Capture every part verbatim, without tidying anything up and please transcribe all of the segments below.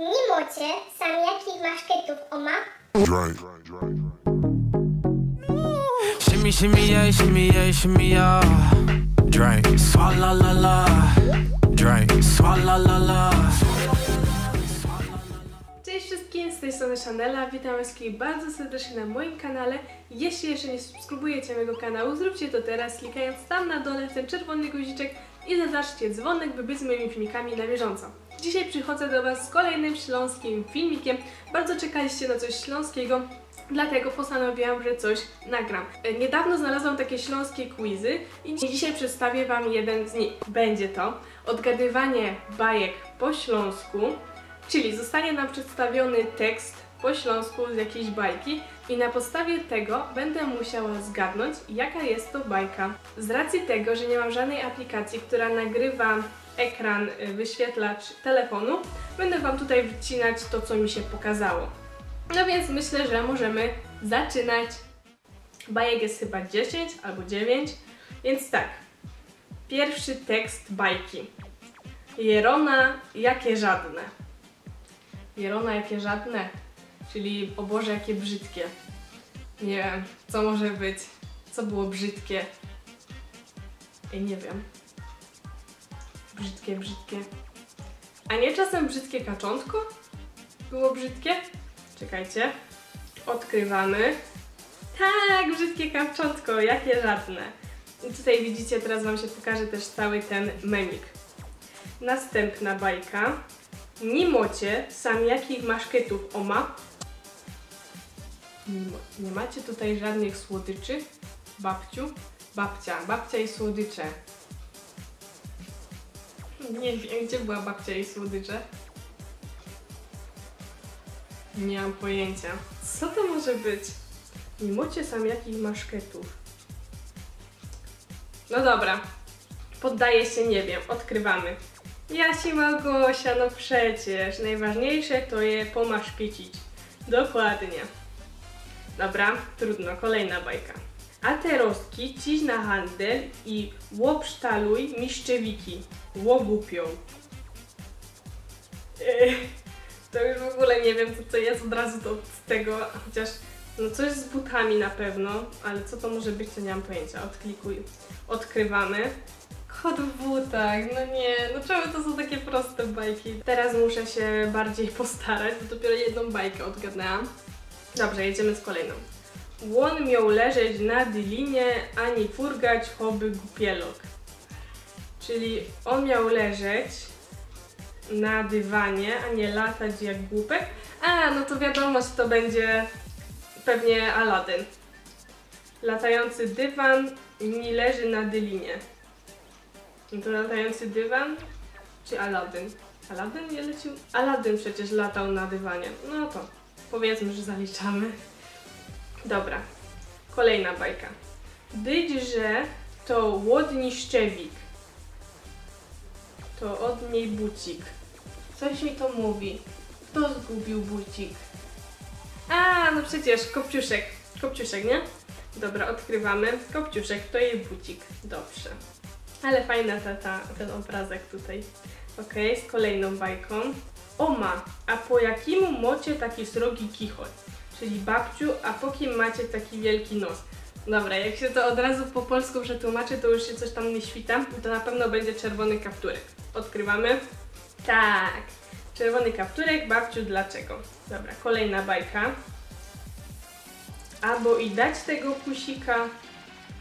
Nie mocie, sam jakich maszkietów o ma? Right, right, right. Shimmy, shimmy, yeah, shimmy, yeah, shimmy, yeah. Drink, swalla la la. Drink, swalla la la. Cześć wszystkim, z tej strony Szanela. Witam wszystkich bardzo serdecznie na moim kanale. Jeśli jeszcze nie subskrybujecie mojego kanału, zróbcie to teraz, klikając tam na dole w ten czerwony guziczek i zaznaczcie dzwonek, by być z moimi filmikami na bieżąco. Dzisiaj przychodzę do Was z kolejnym śląskim filmikiem. Bardzo czekaliście na coś śląskiego, dlatego postanowiłam, że coś nagram. Niedawno znalazłam takie śląskie quizy i dzisiaj przedstawię Wam jeden z nich. Będzie to odgadywanie bajek po śląsku, czyli zostanie nam przedstawiony tekst po śląsku z jakiejś bajki i na podstawie tego będę musiała zgadnąć, jaka jest to bajka. Z racji tego, że nie mam żadnej aplikacji, która nagrywa ekran, wyświetlacz telefonu, będę Wam tutaj wycinać to, co mi się pokazało. No więc myślę, że możemy zaczynać. Bajek jest chyba dziesięć albo dziewięć, więc tak. Pierwszy tekst bajki. Jerona jakie żadne. Jerona jakie żadne, czyli o Boże jakie brzydkie. Nie wiem, co może być, co było brzydkie. Ej, nie wiem. Brzydkie, brzydkie. A nie czasem brzydkie kaczątko? Było brzydkie? Czekajcie. Odkrywamy. Tak, brzydkie kaczątko, jakie żadne. I tutaj widzicie, teraz Wam się pokaże też cały ten memik. Następna bajka. Nimocie sam jakich maszkietów o ma? Nie, nie macie tutaj żadnych słodyczy? Babciu? Babcia, babcia i słodycze. Nie wiem, gdzie była babcia i słodycze? Nie mam pojęcia. Co to może być? Nie mocie sam jakich maszkietów. No dobra. Poddaję się, nie wiem. Odkrywamy. Jaś i Małgosia, no przecież. Najważniejsze to je pomaszkicić. Dokładnie. Dobra, trudno. Kolejna bajka. A te rostki ciś na handel i łopsztaluj miszczewiki. Łogupią. Yy, to już w ogóle nie wiem, co to jest od razu do tego, chociaż no coś z butami na pewno, ale co to może być, to nie mam pojęcia. Odklikuj. Odkrywamy. Kot w butach, no nie, no czemu to są takie proste bajki? Teraz muszę się bardziej postarać, bo dopiero jedną bajkę odgadnęłam. Dobrze, jedziemy z kolejną. Łon miał leżeć na dylinie, ani furgać choby gupielok. Czyli on miał leżeć na dywanie, a nie latać jak głupek. A, no to wiadomo, że to będzie pewnie Aladyn. Latający dywan nie leży na dylinie. No to latający dywan czy Aladyn? Aladyn nie lecił? Aladyn przecież latał na dywanie. No to powiedzmy, że zaliczamy. Dobra, kolejna bajka. Dyjdże to łodni szczewik. To od niej bucik. Coś mi to mówi. Kto zgubił bucik? A, no przecież Kopciuszek. Kopciuszek, nie? Dobra, odkrywamy. Kopciuszek to jej bucik. Dobrze. Ale fajna ta, ta, ten obrazek tutaj. Ok, z kolejną bajką. Oma, a po jakimu mocie taki srogi kichot? Czyli babciu, a po kim macie taki wielki nos? Dobra, jak się to od razu po polsku przetłumaczy, to już się coś tam nie świta. To na pewno będzie czerwony kapturek. Odkrywamy. Tak. Czerwony kapturek, babciu, dlaczego? Dobra, kolejna bajka. Albo i dać tego pusika.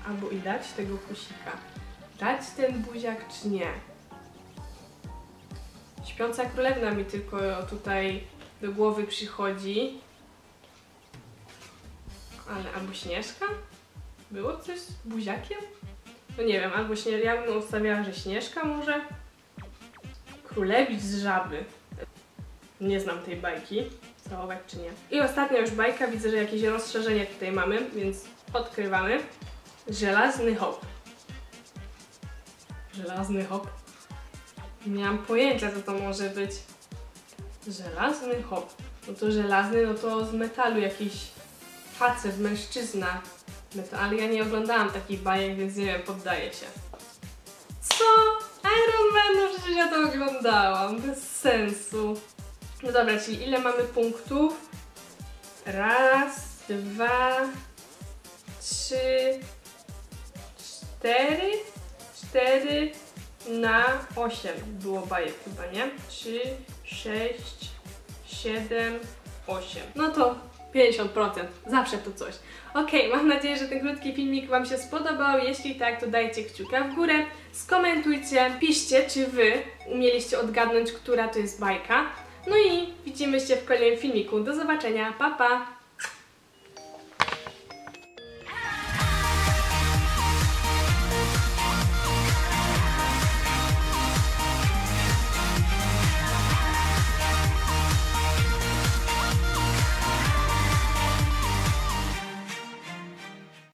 Albo i dać tego pusika. Dać ten buziak czy nie? Śpiąca królewna mi tylko tutaj do głowy przychodzi. Ale albo Śnieżka? Było coś z buziakiem? No nie wiem, albo Śnieżka, ja bym ustawiała, że Śnieżka może? Królewicz z żaby. Nie znam tej bajki, całować czy nie. I ostatnia już bajka, widzę, że jakieś rozszerzenie tutaj mamy, więc odkrywamy. Żelazny hop. Żelazny hop? Nie mam pojęcia, co to może być. Żelazny hop. No to żelazny, no to z metalu jakiś facet, mężczyzna. Ale ja nie oglądałam takich bajek, więc nie wiem, poddaję się. Co? Iron Man? No przecież ja to oglądałam. Bez sensu. No dobra, czyli ile mamy punktów? Raz, dwa, trzy, cztery, cztery na osiem było bajek chyba, nie? Trzy, sześć, siedem, osiem. No to pięćdziesiąt procent. Zawsze to coś. Ok, mam nadzieję, że ten krótki filmik Wam się spodobał. Jeśli tak, to dajcie kciuka w górę, skomentujcie, piszcie, czy Wy umieliście odgadnąć, która to jest bajka. No i widzimy się w kolejnym filmiku. Do zobaczenia, pa pa!